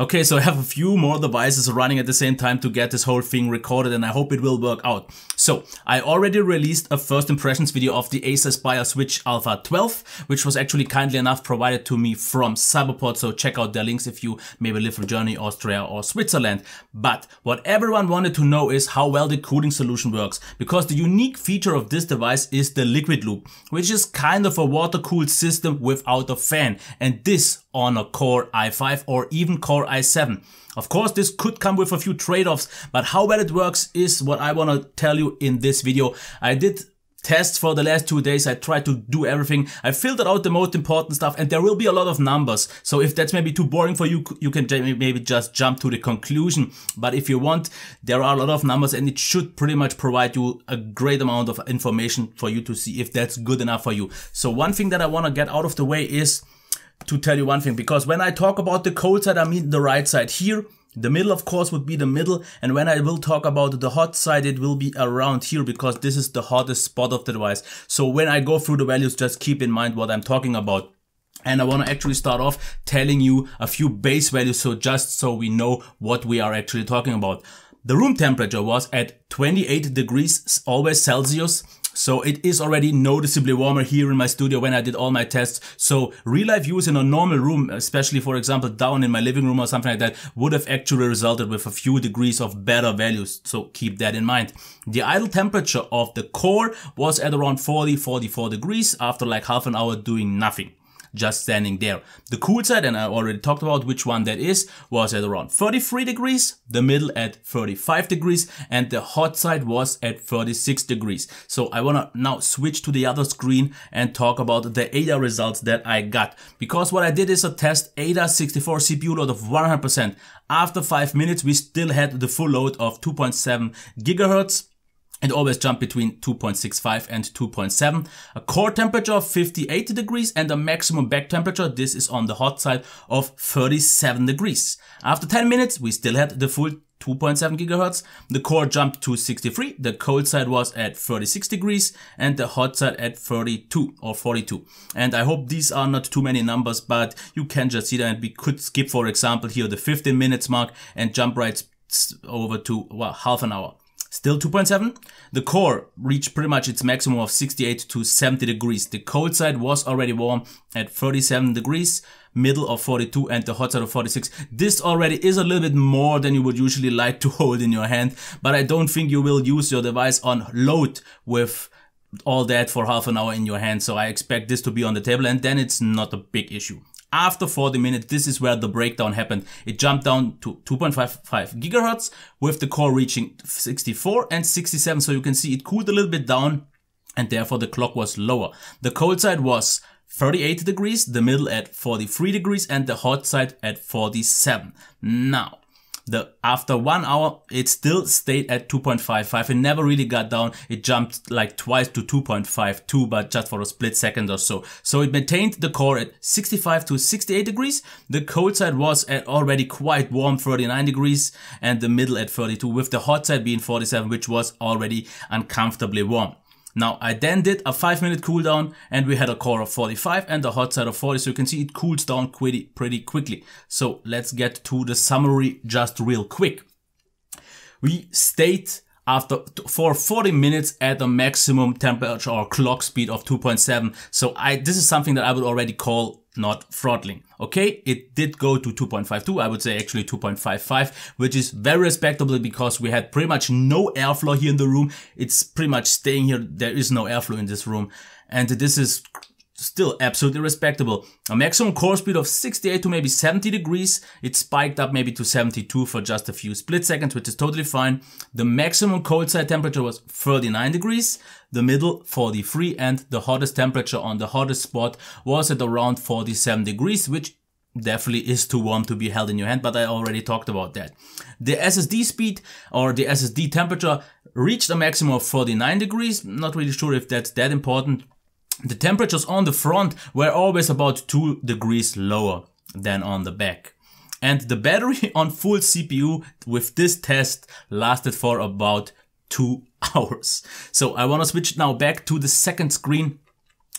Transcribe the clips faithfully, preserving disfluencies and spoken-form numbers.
Okay, so I have a few more devices running at the same time to get this whole thing recorded, and I hope it will work out. So I already released a first impressions video of the Acer Aspire Switch Alpha twelve, which was actually kindly enough provided to me from Cyberport, so check out their links if you maybe live in Germany, Austria or Switzerland. But what everyone wanted to know is how well the cooling solution works, because the unique feature of this device is the liquid loop, which is kind of a water-cooled system without a fan, and this on a Core i five or even Core i seven. Of course, this could come with a few trade-offs, but how well it works is what I want to tell you in this video. I did tests for the last two days, I tried to do everything, I filtered out the most important stuff, and there will be a lot of numbers, so if that's maybe too boring for you, you can maybe just jump to the conclusion, but if you want, there are a lot of numbers and it should pretty much provide you a great amount of information for you to see if that's good enough for you. So one thing that I want to get out of the way is to tell you one thing, because when I talk about the cold side, I mean the right side here. The middle, of course, would be the middle, and when I will talk about the hot side, it will be around here, because this is the hottest spot of the device. So when I go through the values, just keep in mind what I'm talking about. And I want to actually start off telling you a few base values, so just so we know what we are actually talking about. The room temperature was at twenty-eight degrees, always Celsius. So it is already noticeably warmer here in my studio when I did all my tests. So real life use in a normal room, especially for example down in my living room or something like that, would have actually resulted with a few degrees of better values. So keep that in mind. The idle temperature of the core was at around forty, forty-four degrees after like half an hour doing nothing, just standing there. The cool side, and I already talked about which one that is, was at around thirty-three degrees, the middle at thirty-five degrees, and the hot side was at thirty-six degrees. So I wanna now switch to the other screen and talk about the AIDA results that I got. Because what I did is a test AIDA sixty-four C P U load of one hundred percent. After five minutes, we still had the full load of two point seven gigahertz. It always jump between two point six five and two point seven. A core temperature of fifty-eight degrees and a maximum back temperature, this is on the hot side, of thirty-seven degrees. After ten minutes, we still had the full two point seven gigahertz. The core jumped to sixty-three. The cold side was at thirty-six degrees and the hot side at thirty-two or forty-two. And I hope these are not too many numbers, but you can just see that. And we could skip, for example, here the fifteen minutes mark and jump right over to, well, half an hour. Still two point seven. The core reached pretty much its maximum of sixty-eight to seventy degrees. The cold side was already warm at thirty-seven degrees, middle of forty-two, and the hot side of forty-six. This already is a little bit more than you would usually like to hold in your hand, but I don't think you will use your device on load with all that for half an hour in your hand. So I expect this to be on the table, and then it's not a big issue. After forty minutes, this is where the breakdown happened. It jumped down to two point five five gigahertz with the core reaching sixty-four and sixty-seven. So you can see it cooled a little bit down and therefore the clock was lower. The cold side was thirty-eight degrees, the middle at forty-three degrees and the hot side at forty-seven. Now, the after one hour, it still stayed at two point five five. It never really got down. It jumped like twice to two point five two, but just for a split second or so. So it maintained the core at sixty-five to sixty-eight degrees. The cold side was at already quite warm, thirty-nine degrees, and the middle at thirty-two, with the hot side being forty-seven, which was already uncomfortably warm. Now, I then did a five minute cooldown and we had a core of forty-five and a hot side of forty, so you can see it cools down pretty, pretty quickly. So let's get to the summary just real quick. We stayed after for forty minutes at a maximum temperature or clock speed of two point seven, so I this is something that I would already call not throttling. Okay, it did go to two point five two, I would say actually two point five five, which is very respectable because we had pretty much no airflow here in the room. It's pretty much staying here. There is no airflow in this room, and this is still absolutely respectable. A maximum core speed of sixty-eight to maybe seventy degrees. It spiked up maybe to seventy-two for just a few split seconds, which is totally fine. The maximum cold side temperature was thirty-nine degrees, the middle forty-three, and the hottest temperature on the hottest spot was at around forty-seven degrees, which definitely is too warm to be held in your hand, but I already talked about that. The S S D speed or the S S D temperature reached a maximum of forty-nine degrees. Not really sure if that's that important. The temperatures on the front were always about two degrees lower than on the back. And the battery on full C P U with this test lasted for about two hours. So I want to switch now back to the second screen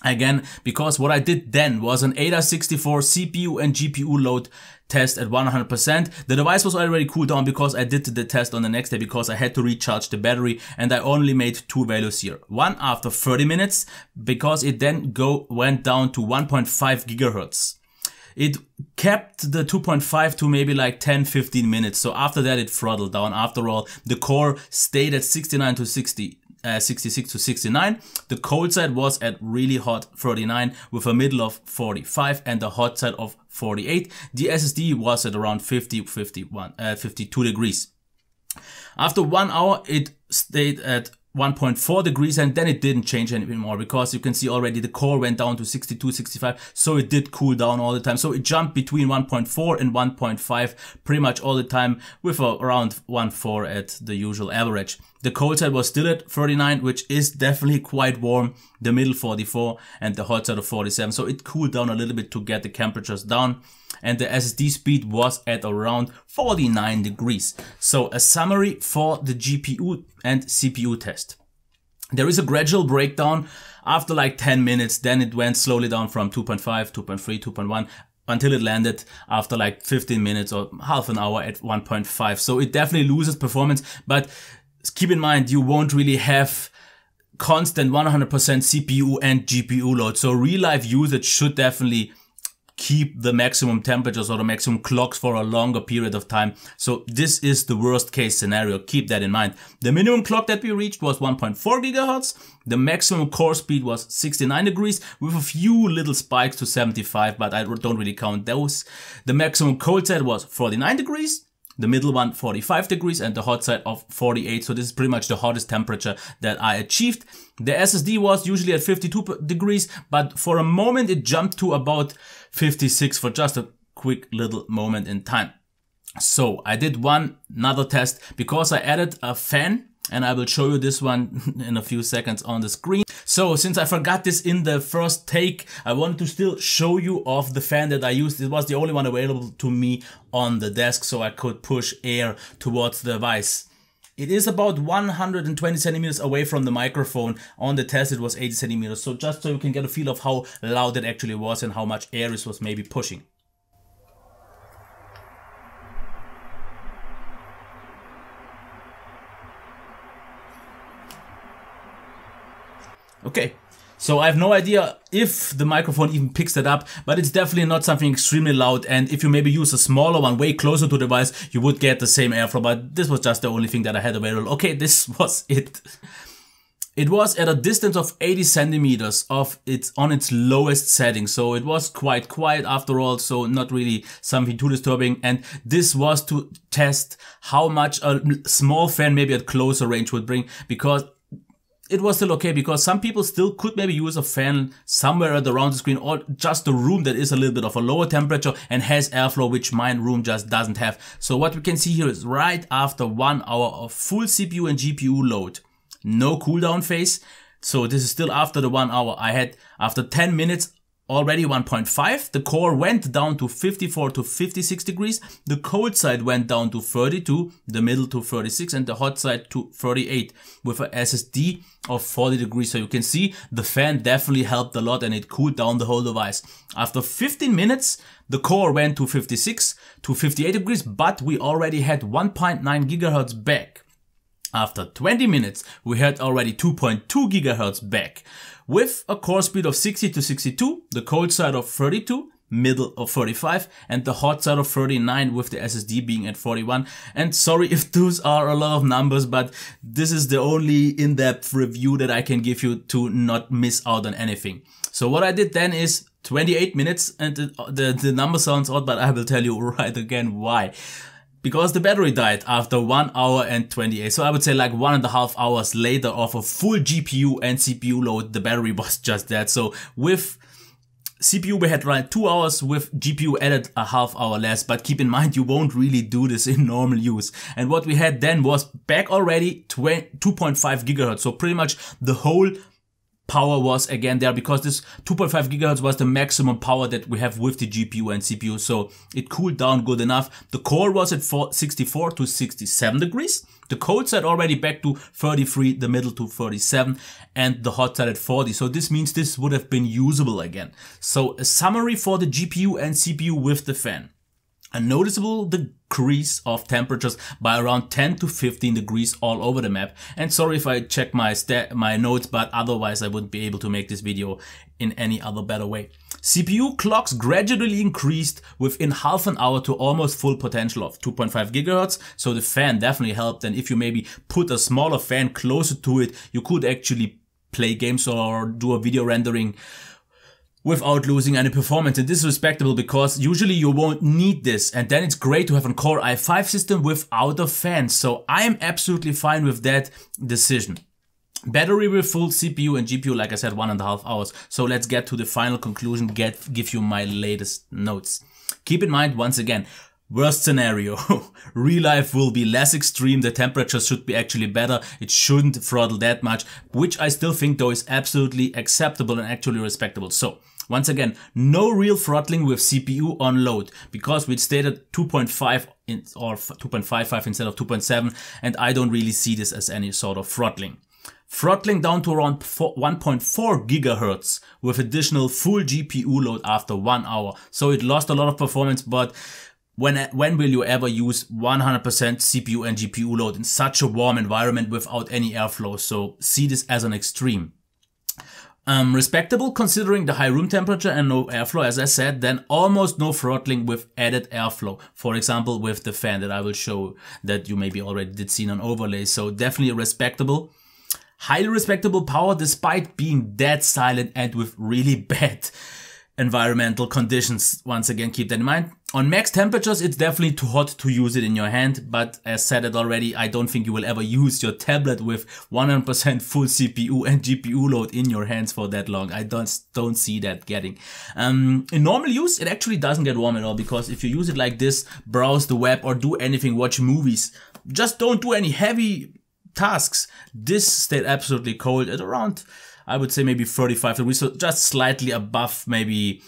again, because what I did then was an AIDA sixty-four C P U and G P U load test at one hundred percent. The device was already cooled down because I did the test on the next day because I had to recharge the battery, and I only made two values here. One after thirty minutes, because it then go went down to one point five gigahertz. It kept the two point five to maybe like ten, fifteen minutes. So after that, it throttled down. After all, the core stayed at sixty-nine to sixty. Uh, sixty-six to sixty-nine. The cold side was at really hot thirty-nine with a middle of forty-five and the hot side of forty-eight. The S S D was at around fifty, fifty-one, uh, fifty-two degrees. After one hour, it stayed at one point four degrees, and then it didn't change anymore because you can see already the core went down to sixty-two, sixty-five. So it did cool down all the time. So it jumped between one point four and one point five pretty much all the time with uh, around one point four at the usual average. The cold side was still at thirty-nine, which is definitely quite warm, the middle forty-four and the hot side of forty-seven. So it cooled down a little bit to get the temperatures down. And the S S D speed was at around forty-nine degrees. So a summary for the G P U and C P U test. There is a gradual breakdown after like ten minutes. Then it went slowly down from two point five, two point three, two point one. until it landed after like fifteen minutes or half an hour at one point five. So it definitely loses performance, but keep in mind, you won't really have constant one hundred percent C P U and G P U load. So real life usage should definitely keep the maximum temperatures or the maximum clocks for a longer period of time. So this is the worst case scenario. Keep that in mind. The minimum clock that we reached was one point four gigahertz. The maximum core speed was sixty-nine degrees with a few little spikes to seventy-five, but I don't really count those. The maximum cold side was forty-nine degrees. The middle one forty-five degrees and the hot side of forty-eight. So this is pretty much the hottest temperature that I achieved. The S S D was usually at fifty-two degrees, but for a moment it jumped to about fifty-six for just a quick little moment in time. So I did one another test because I added a fan, and I will show you this one in a few seconds on the screen. So since I forgot this in the first take, I wanted to still show you off the fan that I used. It was the only one available to me on the desk, so I could push air towards the device. It is about one hundred twenty centimeters away from the microphone. On the test, it was eighty centimeters. So just so you can get a feel of how loud it actually was and how much air it was maybe pushing. Okay, so I have no idea if the microphone even picks that up, but it's definitely not something extremely loud. And if you maybe use a smaller one way closer to the device, you would get the same airflow, but this was just the only thing that I had available. Okay, this was it. It was at a distance of eighty centimeters of its on its lowest setting. So it was quite quiet after all. So not really something too disturbing. And this was to test how much a small fan maybe at closer range would bring, because it was still okay, because some people still could maybe use a fan somewhere around the screen or just a room that is a little bit of a lower temperature and has airflow, which my room just doesn't have. So what we can see here is right after one hour of full C P U and G P U load, no cooldown phase. So this is still after the one hour I had. After ten minutes, already one point five. The core went down to fifty-four to fifty-six degrees. The cold side went down to thirty-two, the middle to thirty-six, and the hot side to thirty-eight with an S S D of forty degrees. So you can see the fan definitely helped a lot, and it cooled down the whole device. After fifteen minutes, the core went to fifty-six to fifty-eight degrees, but we already had one point nine gigahertz back. After twenty minutes, we had already two point two gigahertz back. With a core speed of sixty to sixty-two, the cold side of thirty-two, middle of thirty-five, and the hot side of thirty-nine, with the S S D being at forty-one. And sorry if those are a lot of numbers, but this is the only in-depth review that I can give you to not miss out on anything. So what I did then is twenty-eight minutes, and the, the, the number sounds odd, but I will tell you right again why. Because the battery died after one hour and twenty-eight. So I would say like one and a half hours later of a full G P U and C P U load, the battery was just that. So with C P U, we had right two hours, with G P U added a half hour less. But keep in mind, you won't really do this in normal use. And what we had then was back already two point five gigahertz. So pretty much the whole power was again there, because this two point five gigahertz was the maximum power that we have with the G P U and C P U. So it cooled down good enough. The core was at sixty-four to sixty-seven degrees. The cold side already back to thirty-three, the middle to thirty-seven, and the hot side at forty. So this means this would have been usable again. So a summary for the G P U and C P U with the fan. a noticeable decrease of temperatures by around ten to fifteen degrees all over the map. And sorry if I check my stat, my notes, but otherwise I wouldn't be able to make this video in any other better way. C P U clocks gradually increased within half an hour to almost full potential of two point five gigahertz. So the fan definitely helped. And if you maybe put a smaller fan closer to it, you could actually play games or do a video rendering without losing any performance, and this is respectable because usually you won't need this, and then it's great to have a Core i five system without a fan, so I am absolutely fine with that decision. Battery with full C P U and G P U, like I said, one and a half hours. So let's get to the final conclusion, get, give you my latest notes. Keep in mind, once again, worst scenario, real life will be less extreme, the temperature should be actually better, it shouldn't throttle that much, which I still think though is absolutely acceptable and actually respectable. So, once again, no real throttling with C P U on load, because we stated two point five in, or two point five five instead of two point seven, and I don't really see this as any sort of throttling. Throttling down to around one point four gigahertz with additional full G P U load after one hour, so it lost a lot of performance, but When, when will you ever use one hundred percent C P U and G P U load in such a warm environment without any airflow? So see this as an extreme. Um, respectable considering the high room temperature and no airflow, as I said, then almost no throttling with added airflow. For example, with the fan that I will show that you maybe already did see on overlay. So definitely respectable. Highly respectable power despite being dead silent and with really bad environmental conditions. Once again, keep that in mind. On max temperatures, it's definitely too hot to use it in your hand, but as said it already, I don't think you will ever use your tablet with one hundred percent full C P U and G P U load in your hands for that long. I don't don't see that getting. Um, in normal use, it actually doesn't get warm at all, because if you use it like this, browse the web or do anything, watch movies, just don't do any heavy tasks, this stayed absolutely cold at around, I would say maybe thirty-five degrees, so just slightly above maybe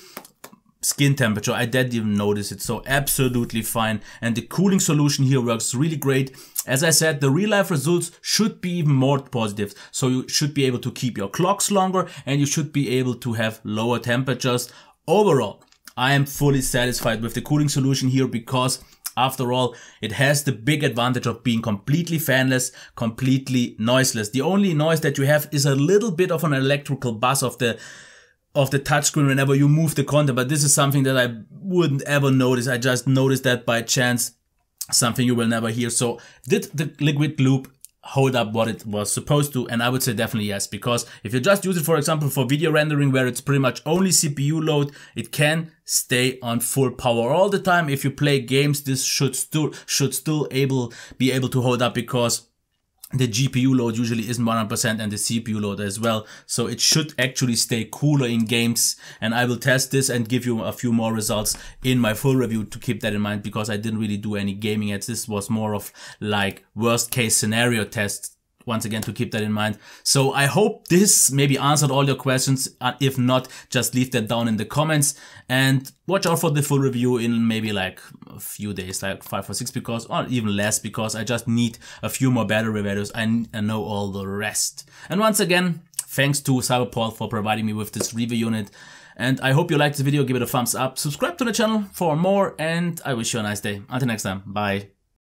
skin temperature. I didn't even notice it, so absolutely fine. And the cooling solution here works really great. As I said, the real life results should be even more positive. So you should be able to keep your clocks longer and you should be able to have lower temperatures. Overall, I am fully satisfied with the cooling solution here because after all, it has the big advantage of being completely fanless, completely noiseless. The only noise that you have is a little bit of an electrical buzz of the of the touchscreen whenever you move the content, but this is something that I wouldn't ever notice. I just noticed that by chance, something you will never hear. So did the liquid loop hold up what it was supposed to? And I would say definitely yes, because if you just use it, for example, for video rendering where it's pretty much only C P U load, it can stay on full power all the time. If you play games, this should still should still able be able to hold up because the G P U load usually isn't one hundred percent and the C P U load as well. So it should actually stay cooler in games. And I will test this and give you a few more results in my full review to keep that in mind, because I didn't really do any gaming ads. This was more of like worst case scenario tests. Once again, to keep that in mind. So I hope this maybe answered all your questions. If not, just leave that down in the comments and watch out for the full review in maybe like a few days, like five or six, because, or even less, because I just need a few more battery videos. I know all the rest. And once again, thanks to Cyberport for providing me with this review unit. And I hope you liked this video. Give it a thumbs up, subscribe to the channel for more, and I wish you a nice day. Until next time, bye.